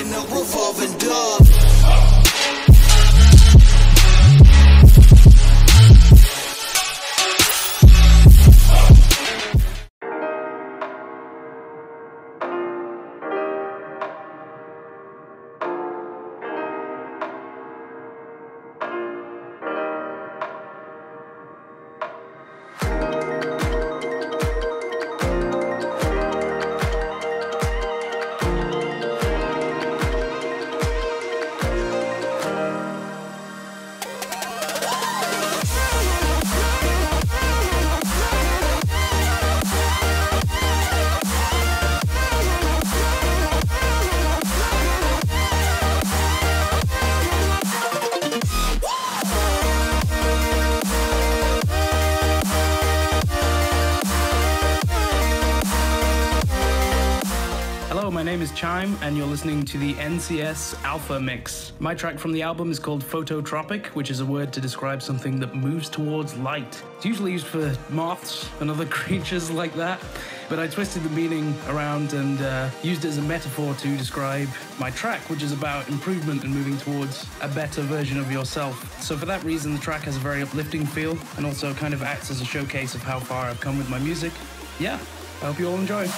in a revolving door. My name is Chime, and you're listening to the NCS Alpha Mix. My track from the album is called Phototropic, which is a word to describe something that moves towards light. It's usually used for moths and other creatures like that, but I twisted the meaning around and used it as a metaphor to describe my track, which is about improvement and moving towards a better version of yourself. So for that reason, the track has a very uplifting feel and also kind of acts as a showcase of how far I've come with my music. Yeah, I hope you all enjoy.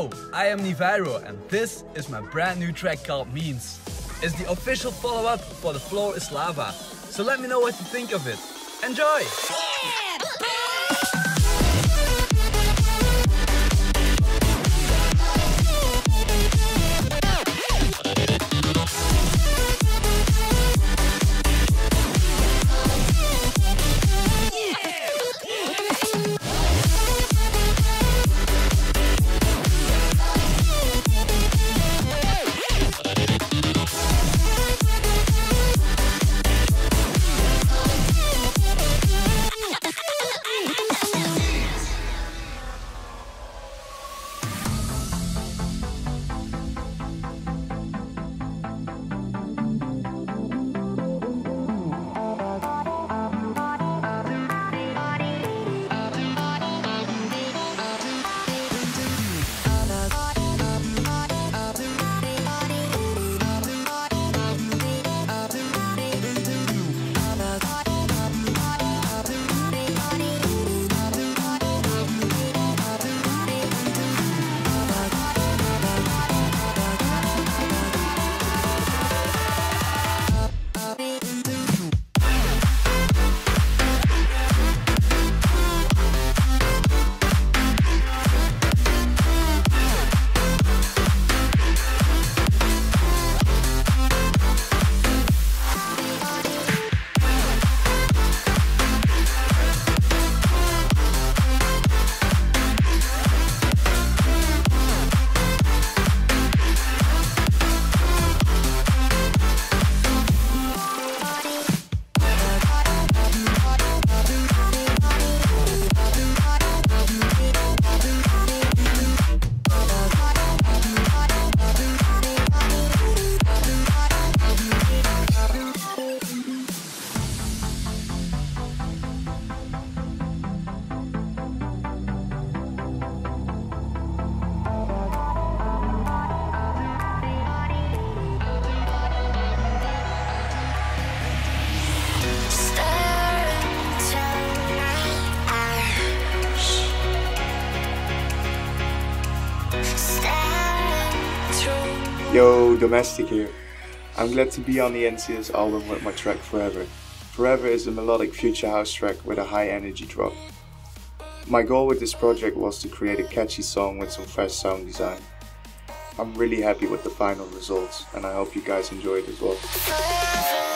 Hello, I am NIVIRO and this is my brand new track called Means. It's the official follow-up for The Floor is Lava, so let me know what you think of it. Enjoy! Yo, Domestic here. I'm glad to be on the NCS album with my track Forever. Forever is a melodic future house track with a high energy drop. My goal with this project was to create a catchy song with some fresh sound design. I'm really happy with the final results and I hope you guys enjoy it as well.